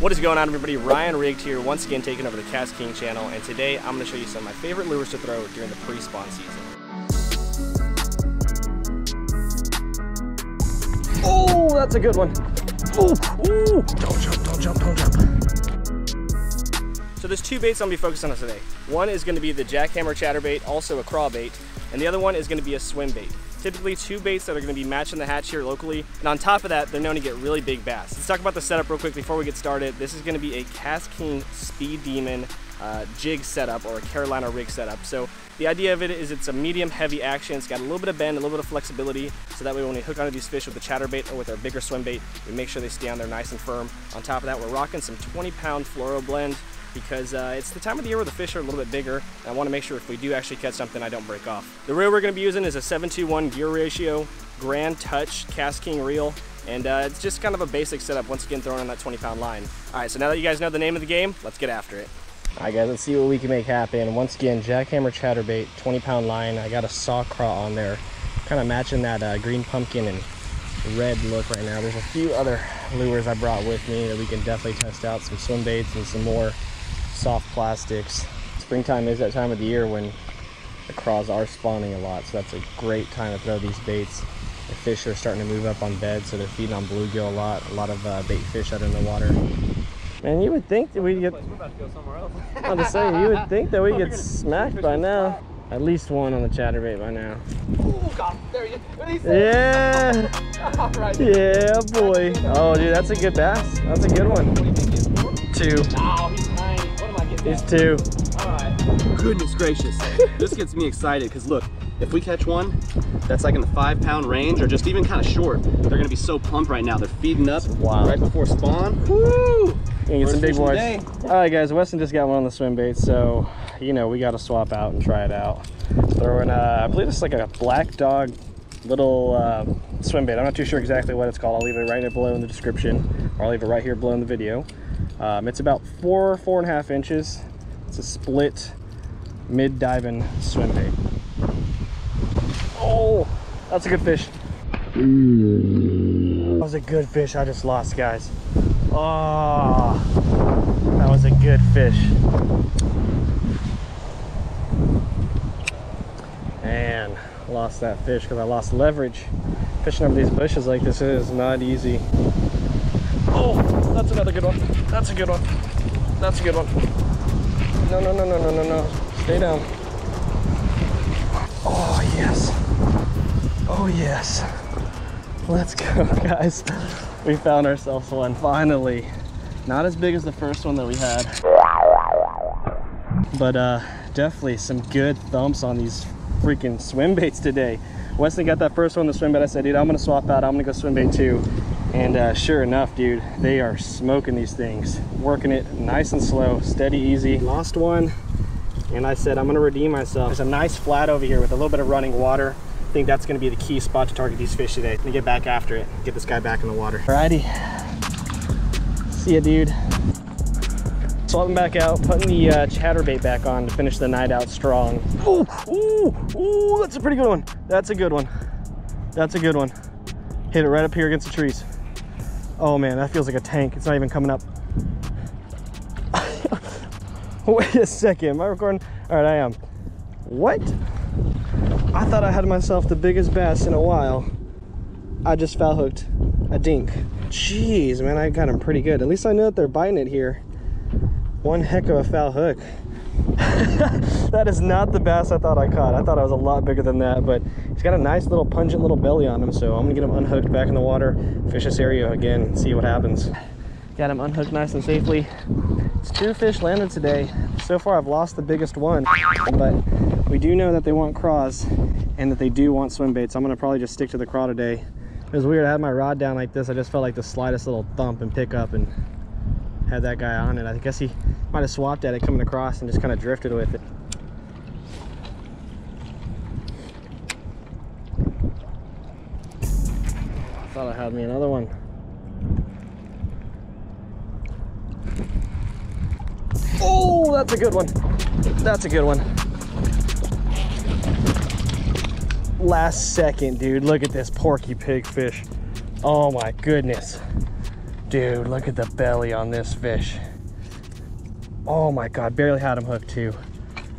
What is going on, everybody? Ryan Rigged here, once again taking over the KastKing channel, and today I'm going to show you some of my favorite lures to throw during the pre-spawn season. Oh, that's a good one. Oh, ooh. Don't jump, don't jump, don't jump. So there's two baits I'm going to be focusing on today. One is going to be the Jackhammer Chatterbait, also a crawl bait, and the other one is going to be a swim bait. Typically two baits that are going to be matching the hatch here locally, and on top of that, they're known to get really big bass. Let's talk about the setup real quick before we get started. This is going to be a KastKing Speed Demon jig setup, or a Carolina rig setup. So the idea of it is it's a medium heavy action. It's got a little bit of bend, a little bit of flexibility, so that way when we hook onto these fish with the chatterbait or with our bigger swim bait, we make sure they stay on there nice and firm. On top of that, we're rocking some 20-pound fluoro blend, because it's the time of the year where the fish are a little bit bigger, and I want to make sure if we do actually catch something, I don't break off. The reel we're going to be using is a 7:1 gear ratio Grand Touch KastKing reel, and it's just kind of a basic setup, once again throwing on that 20-pound line. All right, so now that you guys know the name of the game, let's get after it. All right, guys, let's see what we can make happen. Once again, Jackhammer Chatterbait, 20-pound line. I got a saw craw on there, kind of matching that green pumpkin and red look right now. There's a few other lures I brought with me that we can definitely test out, some swim baits and some more soft plastics. Springtime is that time of the year when the craws are spawning a lot, so that's a great time to throw these baits. The fish are starting to move up on bed, so they're feeding on bluegill a lot of bait fish out in the water. Man, you would think that we'd get, we're about to go somewhere else. I'm just saying, you would think that we get smacked by now. Flat. At least one on the chatterbait by now. Oh god, there he is. What did he say? Yeah. All right. Yeah, boy. Oh dude, that's a good bass. That's a good one. What do you think he is? Two. Oh, he's nine. What am I getting? He's two. All right. Goodness gracious. This gets me excited, because look, if we catch one that's like in the 5-pound range, or just even kind of short, they're gonna be so pumped right now. They're feeding up right before spawn. Woo! Gonna get some big boys. All right, guys, Weston just got one on the swim bait, so you know we got to swap out and try it out. Throwing, I believe it's like a black dog little swim bait. I'm not too sure exactly what it's called. I'll leave it right here below in the description, or I'll leave it right here below in the video. It's about 4.5 inches. It's a split mid-diving swim bait. Oh, that's a good fish. That was a good fish I just lost, guys. Oh, that was a good fish. Man, I lost that fish because I lost leverage. Fishing over these bushes like this is not easy. Oh, that's another good one. That's a good one. That's a good one. No, no, no, no, no, no, no. Stay down. Oh, yes. Oh, yes. Let's go, guys. We found ourselves one, finally. Not as big as the first one that we had, but definitely some good thumps on these freaking swim baits today. Weston got that first one, the swim bait. I said, dude, I'm gonna swap out, I'm gonna go swim bait too. And sure enough, dude, they are smoking these things, working it nice and slow, steady, easy. Lost one, and I said, I'm gonna redeem myself. There's a nice flat over here with a little bit of running water. I think that's going to be the key spot to target these fish today. I'm going to get back after it, get this guy back in the water. Alrighty. See ya, dude. Swapping back out, putting the chatterbait back on to finish the night out strong. Ooh, ooh, ooh, that's a pretty good one. That's a good one. That's a good one. Hit it right up here against the trees. Oh man, that feels like a tank. It's not even coming up. Wait a second, am I recording? Alright, I am. What? I thought I had myself the biggest bass in a while. I just foul hooked a dink. Jeez, man, I got him pretty good. At least I know that they're biting it here. One heck of a foul hook. That is not the bass I thought I caught. I thought I was a lot bigger than that, but he's got a nice little pungent little belly on him, so I'm gonna get him unhooked back in the water, fish this area again, and see what happens. Got him unhooked nice and safely. It's two fish landed today. So far, I've lost the biggest one, but we do know that they want craws and that they do want swim baits. So I'm gonna probably just stick to the craw today. It was weird, I had my rod down like this. I just felt like the slightest little thump and pick up and had that guy on it. I guess he might have swapped at it coming across and just kind of drifted with it. I thought I had me another one. Oh, that's a good one. That's a good one. Last second, dude. Look at this porky pig fish. Oh my goodness. Dude, look at the belly on this fish. Oh my God, barely had him hooked too.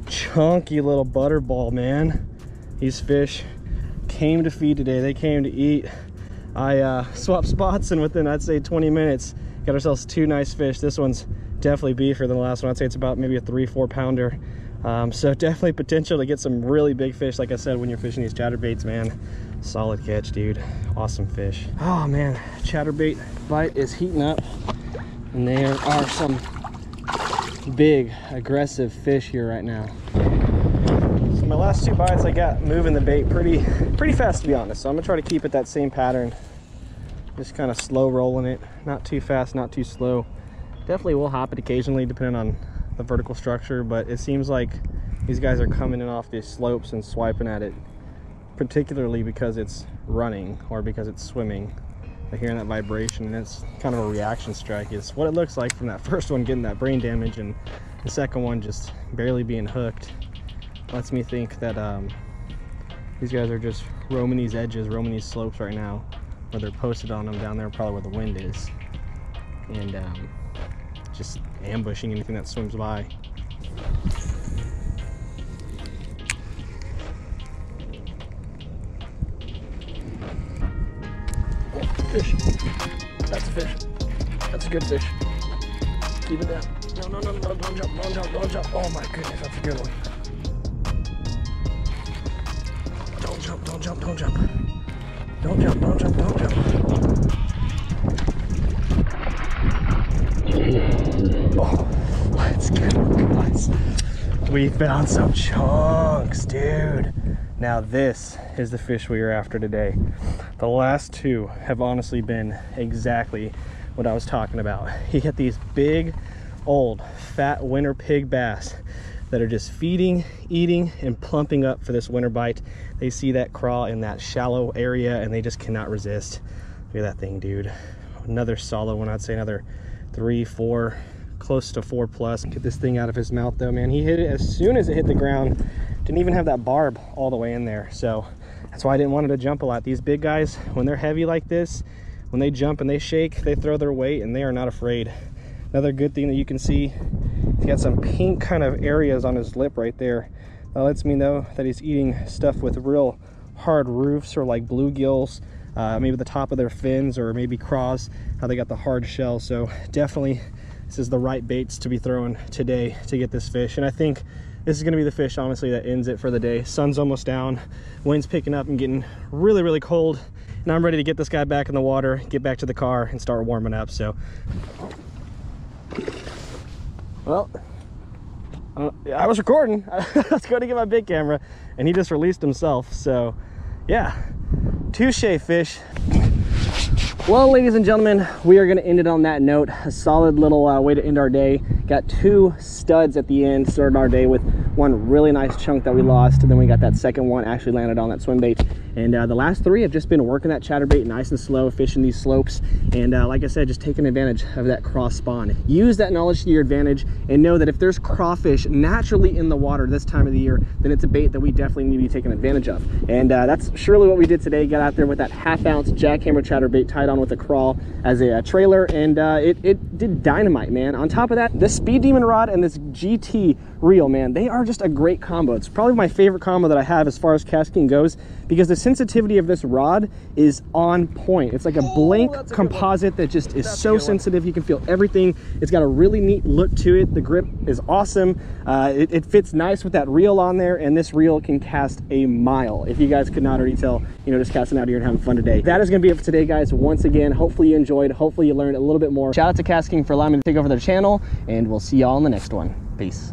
Chunky little butterball, man. These fish came to feed today. They came to eat. I swapped spots, and within, I'd say 20 minutes, got ourselves two nice fish. This one's definitely beefier than the last one. I'd say it's about maybe a 3-4 pounder. So definitely potential to get some really big fish. Like I said, when you're fishing these chatterbaits, man, solid catch, dude. Awesome fish. Oh man, chatterbait bite is heating up, and there are some big aggressive fish here right now. So my last two bites, I got moving the bait pretty fast, to be honest. So I'm gonna try to keep it that same pattern, just kind of slow rolling it, not too fast, not too slow. Definitely will hop it occasionally depending on the vertical structure, but it seems like these guys are coming in off these slopes and swiping at it, particularly because it's running or because it's swimming. They're hearing that vibration, and it's kind of a reaction strike. It's what it looks like from that first one getting that brain damage and the second one just barely being hooked. Lets me think that these guys are just roaming these edges, roaming these slopes right now, where they're posted on them down there, probably where the wind is, and just ambushing anything that swims by. Oh, fish. That's a fish. That's a good fish. Keep it down. No, no, no, no, don't jump, don't jump, don't jump. Oh my goodness, that's a good one. Don't jump, don't jump, don't jump. Don't jump, don't jump, don't jump. Oh, let's go, guys. We found some chunks, dude. Now this is the fish we were after today. The last two have honestly been exactly what I was talking about. You get these big, old, fat winter pig bass that are just feeding, eating, and plumping up for this winter bite. They see that crawl in that shallow area, and they just cannot resist. Look at that thing, dude. Another solid one. I'd say another 3-4, close to 4+. Get this thing out of his mouth though, man. He hit it as soon as it hit the ground. Didn't even have that barb all the way in there. So that's why I didn't want it to jump a lot. These big guys, when they're heavy like this, when they jump and they shake, they throw their weight and they are not afraid. Another good thing that you can see, he's got some pink kind of areas on his lip right there. That lets me know that he's eating stuff with real hard roofs, or like bluegills, maybe the top of their fins, or maybe craws, how they got the hard shell. So definitely this is the right baits to be throwing today to get this fish. And I think this is going to be the fish, honestly, that ends it for the day. Sun's almost down, wind's picking up and getting really, really cold, and I'm ready to get this guy back in the water, get back to the car, and start warming up. So, well, I was recording. I was going to get my big camera, and he just released himself. So yeah, touche, fish. Well, ladies and gentlemen, we are going to end it on that note. A solid little way to end our day. Got two studs at the end. Started our day with one really nice chunk that we lost, and then we got that second one actually landed on that swim bait. And the last three have just been working that chatterbait nice and slow, fishing these slopes, and like I said, just taking advantage of that cross spawn. Use that knowledge to your advantage, and know that if there's crawfish naturally in the water this time of the year, then it's a bait that we definitely need to be taking advantage of. And that's surely what we did today. Got out there with that half-ounce Jackhammer Chatterbait tied on with a crawl as a trailer, and it did dynamite, man. On top of that, this Speed Demon Rod and this GT reel, man, they are just a great combo. It's probably my favorite combo that I have as far as KastKing goes, because the sensitivity of this rod is on point. It's like a blank composite that just is so sensitive. You can feel everything. It's got a really neat look to it. The grip is awesome. It fits nice with that reel on there, and this reel can cast a mile. If you guys could not already tell, you know, just casting out here and having fun today. That is going to be it for today, guys. Once again, hopefully you enjoyed. Hopefully you learned a little bit more. Shout out to KastKing for allowing me to take over their channel, and we'll see y'all in the next one. Peace.